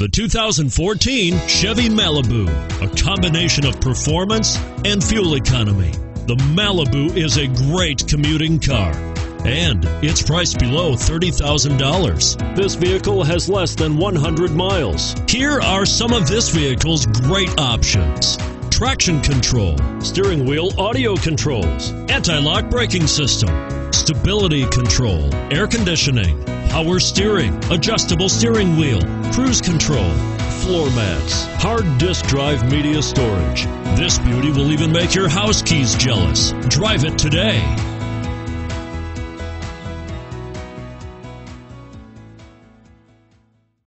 The 2014 Chevy Malibu, a combination of performance and fuel economy. The Malibu is a great commuting car, and it's priced below $30,000. This vehicle has less than 100 miles. Here are some of this vehicle's great options: traction control, steering wheel audio controls, anti-lock braking system, stability control, air conditioning, power steering, adjustable steering wheel, cruise control, floor mats, hard disk drive media storage. This beauty will even make your house keys jealous. Drive it today.